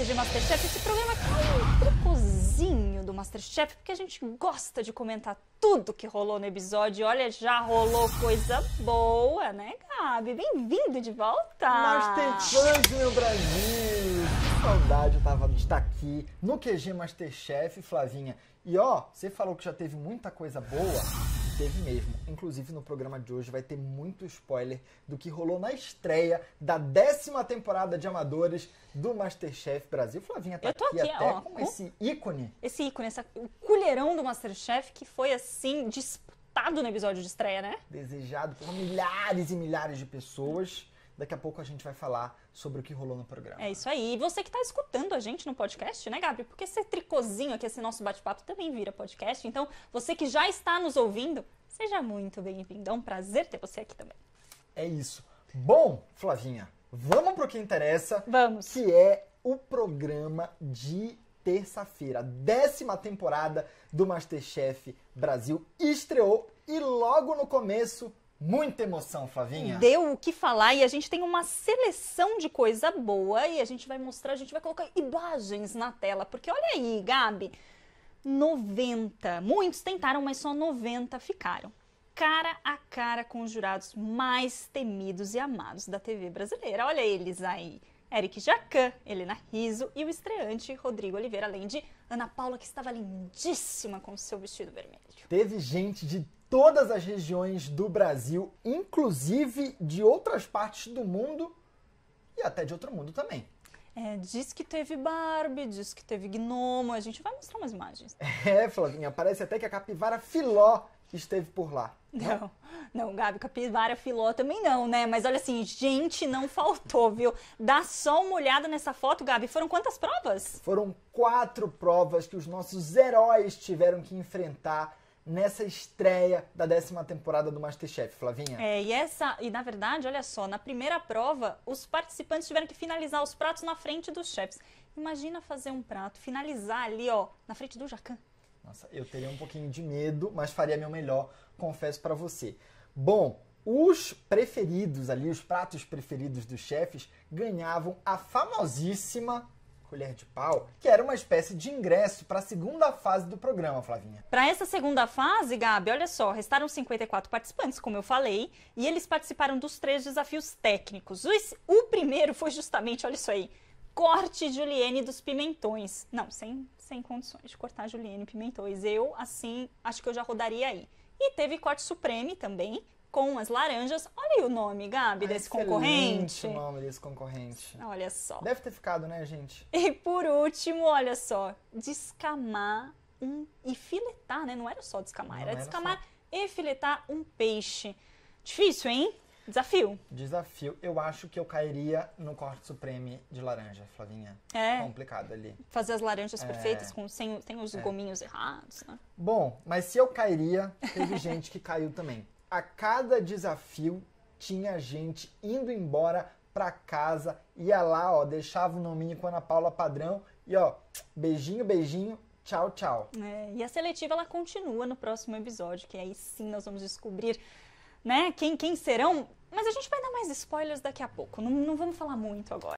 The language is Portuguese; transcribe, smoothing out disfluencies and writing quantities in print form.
truques de Masterchef. Esse programa aqui é um trucozinho do Masterchef, porque a gente gosta de comentar tudo que rolou no episódio. Olha, já rolou coisa boa, né, Gabi? Bem-vindo de volta! Masterchef, meu Brasil! Que saudade eu tava de estar aqui no QG Masterchef, Flavinha. E ó, você falou que já teve muita coisa boa. Teve mesmo. Inclusive, no programa de hoje vai ter muito spoiler do que rolou na estreia da 10ª temporada de Amadores do Masterchef Brasil. Flavinha tá aqui até ó, com esse ícone. Esse ícone, o colherão do Masterchef que foi, assim, disputado no episódio de estreia, né? Desejado por milhares e milhares de pessoas. Daqui a pouco a gente vai falar sobre o que rolou no programa. É isso aí. E você que tá escutando a gente no podcast, né, Gabi? Porque esse tricozinho aqui, esse nosso bate-papo também vira podcast. Então, você que já está nos ouvindo, seja muito bem-vindo. É um prazer ter você aqui também. É isso. Bom, Flavinha, vamos pro que interessa. Vamos. Que é o programa de terça-feira. 10ª temporada do Masterchef Brasil estreou e logo no começo... Muita emoção, Flavinha. Deu o que falar e a gente tem uma seleção de coisa boa e a gente vai mostrar, a gente vai colocar imagens na tela. Porque olha aí, Gabi, 90. Muitos tentaram, mas só 90 ficaram. Cara a cara com os jurados mais temidos e amados da TV brasileira. Olha eles aí. Eric Jacquin, Helena Rizzo e o estreante Rodrigo Oliveira, além de Ana Paula, que estava lindíssima com seu vestido vermelho. Teve gente de todas as regiões do Brasil, inclusive de outras partes do mundo e até de outro mundo também. É, diz que teve Barbie, diz que teve gnomo, a gente vai mostrar umas imagens. É, Flavinha, parece até que a capivara filó esteve por lá. Não, não, Gabi, capivara filó também não, né? Mas olha assim, gente, não faltou, viu? Dá só uma olhada nessa foto, Gabi. Foram quantas provas? Foram 4 provas que os nossos heróis tiveram que enfrentar nessa estreia da 10ª temporada do Masterchef, Flavinha. É, e na verdade, olha só, na primeira prova, os participantes tiveram que finalizar os pratos na frente dos chefs. Imagina fazer um prato, finalizar ali, ó, na frente do Jacquin. Nossa, eu teria um pouquinho de medo, mas faria meu melhor, confesso pra você. Bom, os preferidos ali, os pratos preferidos dos chefes, ganhavam a famosíssima colher de pau, que era uma espécie de ingresso para a segunda fase do programa, Flavinha. Para essa segunda fase, Gabi, olha só, restaram 54 participantes, como eu falei, e eles participaram dos 3 desafios técnicos. O primeiro foi justamente, olha isso aí, corte julienne dos pimentões. Não, sem condições de cortar julienne e pimentões. Eu, assim, acho que eu já rodaria aí. E teve corte supreme também, com as laranjas. Olha aí o nome, Gabi, desse concorrente. O nome desse concorrente. Olha só. Deve ter ficado, né, gente? E por último, olha só, descamar e filetar, né? Não era só descamar, era descamar e filetar um peixe. Difícil, hein? Desafio. Desafio. Eu acho que eu cairia no corte supremo de laranja, Flavinha. É. Complicado ali. Fazer as laranjas perfeitas, sem os gominhos errados, né? Bom, mas se eu cairia, teve gente que caiu também. A cada desafio tinha gente indo embora pra casa, ia lá, ó, deixava o nominho com a Ana Paula Padrão e ó, beijinho, beijinho, tchau, tchau. É, e a seletiva, ela continua no próximo episódio, que aí sim nós vamos descobrir, né, quem serão, mas a gente vai dar mais spoilers daqui a pouco, não vamos falar muito agora.